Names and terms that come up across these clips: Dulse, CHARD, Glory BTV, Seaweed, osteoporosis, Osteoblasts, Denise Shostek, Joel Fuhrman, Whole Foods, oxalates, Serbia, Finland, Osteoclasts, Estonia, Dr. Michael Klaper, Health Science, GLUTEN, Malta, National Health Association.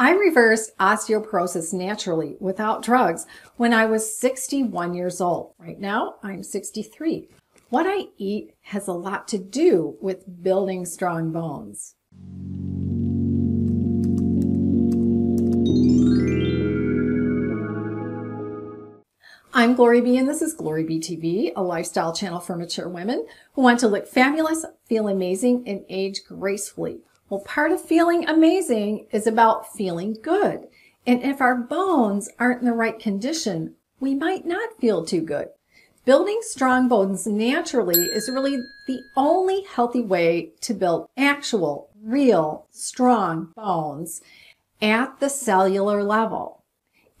I reversed osteoporosis naturally without drugs when I was 61 years old. Right now, I'm 63. What I eat has a lot to do with building strong bones. I'm Glory B, and this is Glory BTV, a lifestyle channel for mature women who want to look fabulous, feel amazing, and age gracefully. Well, part of feeling amazing is about feeling good. And if our bones aren't in the right condition, we might not feel too good. Building strong bones naturally is really the only healthy way to build actual, real, strong bones at the cellular level.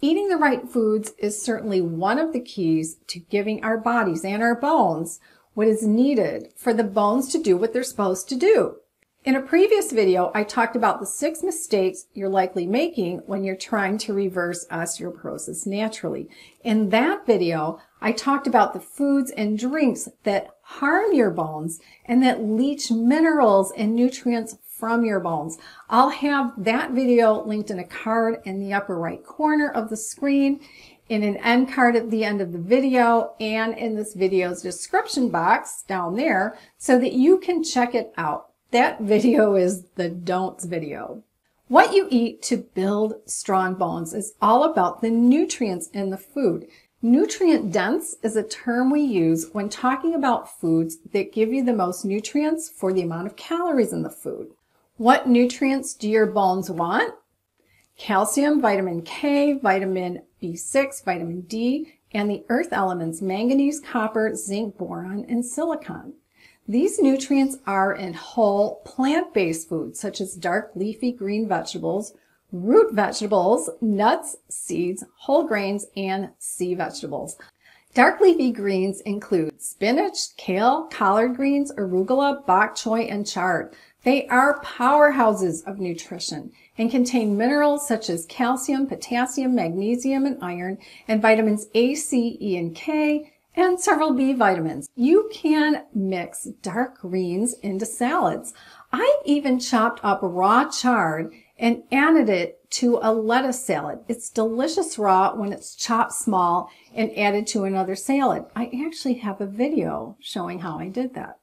Eating the right foods is certainly one of the keys to giving our bodies and our bones what is needed for the bones to do what they're supposed to do. In a previous video, I talked about the 6 mistakes you're likely making when you're trying to reverse osteoporosis naturally. In that video, I talked about the foods and drinks that harm your bones and that leach minerals and nutrients from your bones. I'll have that video linked in a card in the upper right corner of the screen, in an end card at the end of the video, and in this video's description box down there so that you can check it out. That video is the don'ts video. What you eat to build strong bones is all about the nutrients in the food. Nutrient dense is a term we use when talking about foods that give you the most nutrients for the amount of calories in the food. What nutrients do your bones want? Calcium, vitamin K, vitamin B6, vitamin D, and the earth elements, manganese, copper, zinc, boron, and silicon. These nutrients are in whole plant-based foods such as dark leafy green vegetables, root vegetables, nuts, seeds, whole grains, and sea vegetables. Dark leafy greens include spinach, kale, collard greens, arugula, bok choy, and chard. They are powerhouses of nutrition and contain minerals such as calcium, potassium, magnesium, and iron, and vitamins A, C, E, and K, and several B vitamins. You can mix dark greens into salads. I even chopped up raw chard and added it to a lettuce salad. It's delicious raw when it's chopped small and added to another salad. I actually have a video showing how I did that.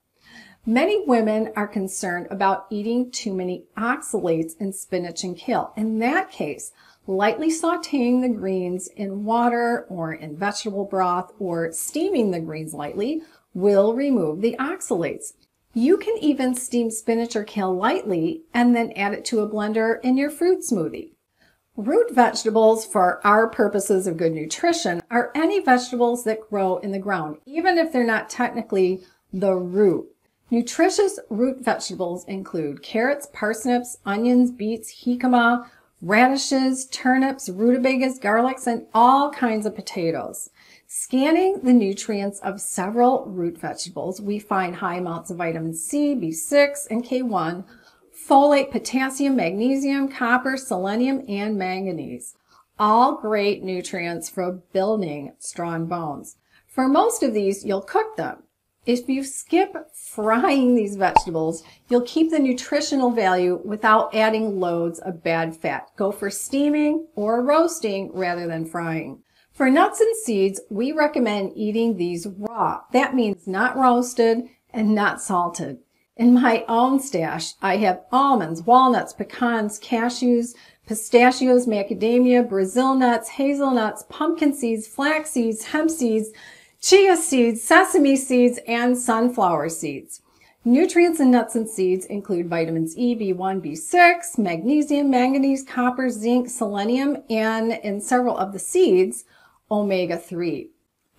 Many women are concerned about eating too many oxalates in spinach and kale. In that case, lightly sauteing the greens in water or in vegetable broth or steaming the greens lightly will remove the oxalates. You can even steam spinach or kale lightly and then add it to a blender in your fruit smoothie. Root vegetables, for our purposes of good nutrition, are any vegetables that grow in the ground, even if they're not technically the root. Nutritious root vegetables include carrots, parsnips, onions, beets, jicama, radishes, turnips, rutabagas, garlics, and all kinds of potatoes. Scanning the nutrients of several root vegetables, we find high amounts of vitamin C, B6, and K1, folate, potassium, magnesium, copper, selenium, and manganese. All great nutrients for building strong bones. For most of these, you'll cook them. If you skip frying these vegetables, you'll keep the nutritional value without adding loads of bad fat. Go for steaming or roasting rather than frying. For nuts and seeds, we recommend eating these raw. That means not roasted and not salted. In my own stash, I have almonds, walnuts, pecans, cashews, pistachios, macadamia, Brazil nuts, hazelnuts, pumpkin seeds, flax seeds, hemp seeds, chia seeds, sesame seeds, and sunflower seeds. Nutrients in nuts and seeds include vitamins E, B1, B6, magnesium, manganese, copper, zinc, selenium, and in several of the seeds, omega-3.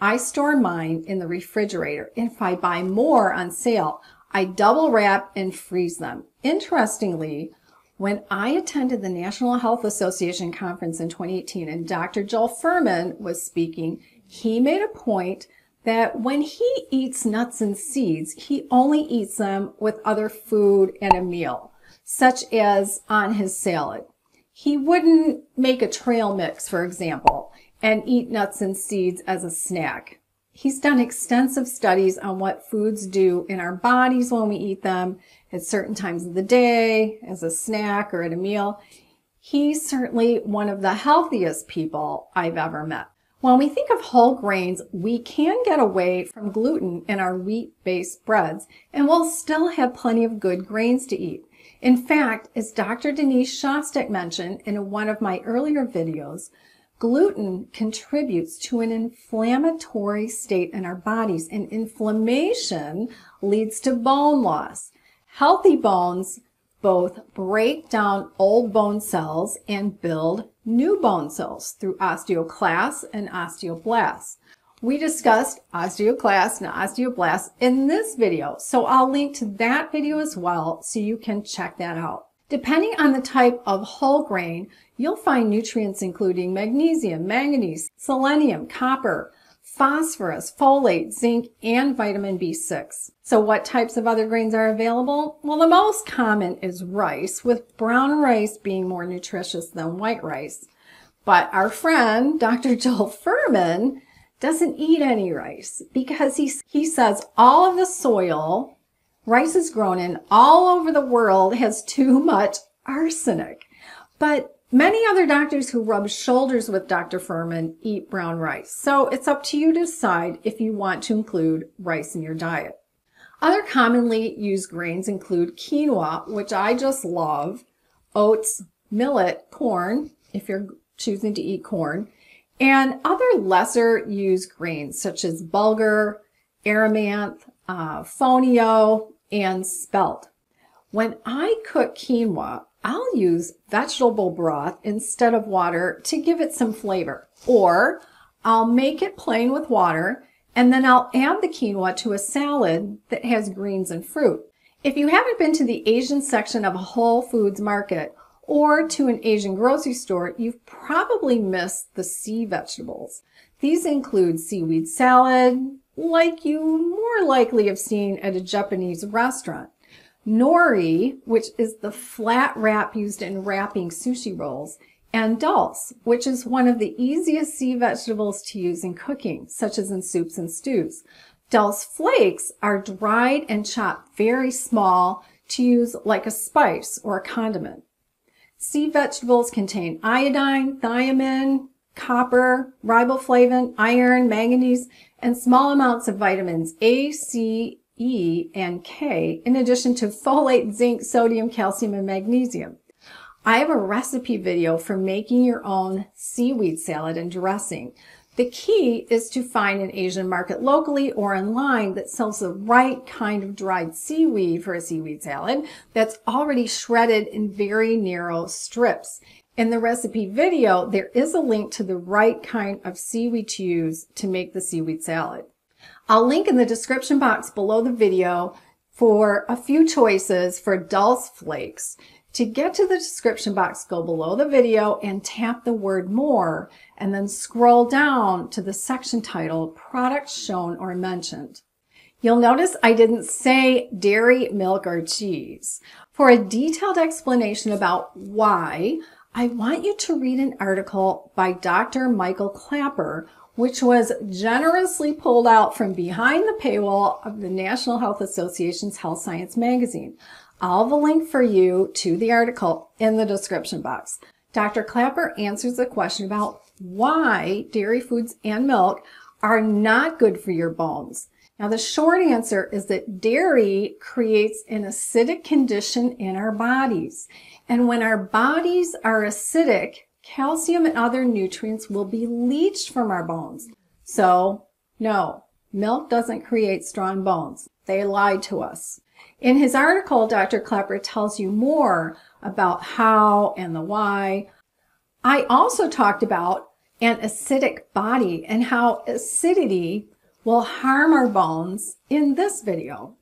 I store mine in the refrigerator. If I buy more on sale, I double wrap and freeze them. Interestingly, when I attended the National Health Association conference in 2018 and Dr. Joel Fuhrman was speaking, he made a point that when he eats nuts and seeds, he only eats them with other food and a meal, such as on his salad. He wouldn't make a trail mix, for example, and eat nuts and seeds as a snack. He's done extensive studies on what foods do in our bodies when we eat them at certain times of the day, as a snack, or at a meal. He's certainly one of the healthiest people I've ever met. When we think of whole grains, we can get away from gluten in our wheat-based breads, and we'll still have plenty of good grains to eat. In fact, as Dr. Denise Shostek mentioned in one of my earlier videos, gluten contributes to an inflammatory state in our bodies, and inflammation leads to bone loss. Healthy bones both break down old bone cells and build new bone cells through osteoclasts and osteoblasts. We discussed osteoclasts and osteoblasts in this video, so I'll link to that video as well so you can check that out. Depending on the type of whole grain, you'll find nutrients including magnesium, manganese, selenium, copper, phosphorus, folate, zinc, and vitamin B6. So what types of other grains are available? Well, the most common is rice, with brown rice being more nutritious than white rice. But our friend, Dr. Joel Fuhrman, doesn't eat any rice because he says all of the soil rice is grown in all over the world has too much arsenic. But many other doctors who rub shoulders with Dr. Fuhrman eat brown rice, so it's up to you to decide if you want to include rice in your diet. Other commonly used grains include quinoa, which I just love, oats, millet, corn, if you're choosing to eat corn, and other lesser used grains such as bulgur, amaranth, fonio, and spelt. When I cook quinoa, I'll use vegetable broth instead of water to give it some flavor, or I'll make it plain with water, and then I'll add the quinoa to a salad that has greens and fruit. If you haven't been to the Asian section of a Whole Foods market or to an Asian grocery store, you've probably missed the sea vegetables. These include seaweed salad, like you more likely have seen at a Japanese restaurant. Nori, which is the flat wrap used in wrapping sushi rolls, and dulse, which is one of the easiest sea vegetables to use in cooking, such as in soups and stews. Dulse flakes are dried and chopped very small to use like a spice or a condiment. Sea vegetables contain iodine, thiamine, copper, riboflavin, iron, manganese, and small amounts of vitamins A, C, E, and K, in addition to folate, zinc, sodium, calcium, and magnesium. I have a recipe video for making your own seaweed salad and dressing. The key is to find an Asian market locally or online that sells the right kind of dried seaweed for a seaweed salad that's already shredded in very narrow strips. In the recipe video, there is a link to the right kind of seaweed to use to make the seaweed salad. I'll link in the description box below the video for a few choices for dulse flakes. To get to the description box, go below the video and tap the word more, and then scroll down to the section titled Products Shown or Mentioned. You'll notice I didn't say dairy, milk, or cheese. For a detailed explanation about why, I want you to read an article by Dr. Michael Klaper, which was generously pulled out from behind the paywall of the National Health Association's Health Science magazine. I'll have a link for you to the article in the description box. Dr. Klaper answers the question about why dairy foods and milk are not good for your bones. Now, the short answer is that dairy creates an acidic condition in our bodies. And when our bodies are acidic, calcium and other nutrients will be leached from our bones. So, no, milk doesn't create strong bones. They lied to us. In his article, Dr. Klaper tells you more about how and the why. I also talked about an acidic body and how acidity will harm our bones in this video.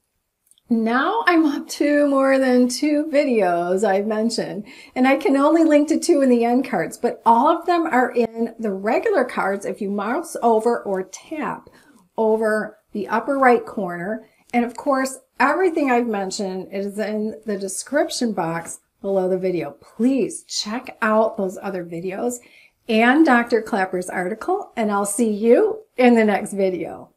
Now I'm up to more than 2 videos I've mentioned, and I can only link to 2 in the end cards, but all of them are in the regular cards if you mouse over or tap over the upper right corner. And of course, everything I've mentioned is in the description box below the video. Please check out those other videos and Dr. Klaper's article, and I'll see you in the next video.